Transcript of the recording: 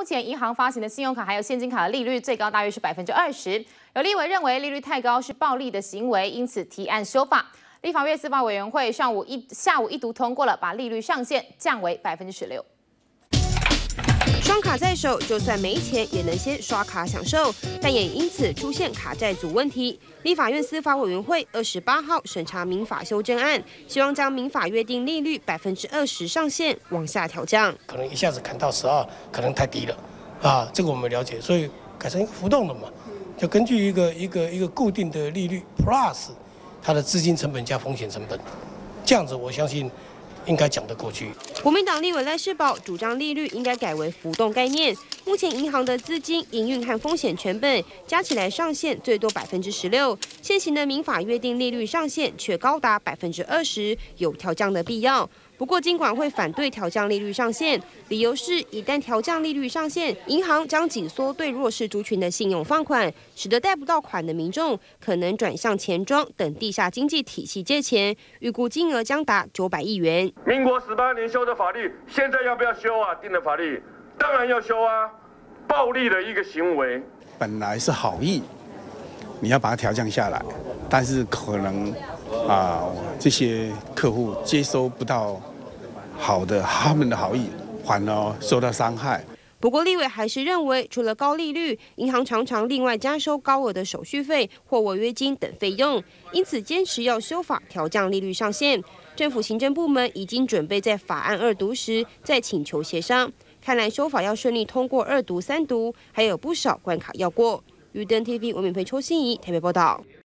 目前银行发行的信用卡还有现金卡的利率最高大约是20%。有立委认为利率太高是暴利的行为，因此提案修法。立法院司法委员会下午一读通过了，把利率上限降为16%。 双卡在手，就算没钱也能先刷卡享受，但也因此出现卡债族问题。立法院司法委员会28号审查民法修正案，希望将民法约定利率20%上限往下调降。可能一下子砍到12，可能太低了啊，这个我们了解，所以改成一个浮动的嘛，就根据一个固定的利率 plus 它的资金成本加风险成本，这样子我相信。 应该讲得过去。国民党立委赖士葆主张利率应该改为浮动概念。目前银行的资金、营运和风险成本加起来上限最多16%，现行的民法约定利率上限却高达20%，有调降的必要。不过，金管会反对调降利率上限，理由是一旦调降利率上限，银行将紧缩对弱势族群的信用放款，使得贷不到款的民众可能转向钱庄等地下经济体系借钱，预估金额将达900亿元。民国18年修的法律，现在要不要修啊？定的法律当然要修啊，暴力的一个行为，本来是好意，你要把它调降下来，但是可能这些客户接收不到。 好的，他们的好意反而受到伤害。不过，立委还是认为，除了高利率，银行常常另外加收高额的手续费或违约金等费用，因此坚持要修法调降利率上限。政府行政部门已经准备在法案2读时再请求协商。看来修法要顺利通过2读、3读，还有不少关卡要过。于登 TV 文敏培、邱心怡台北报道。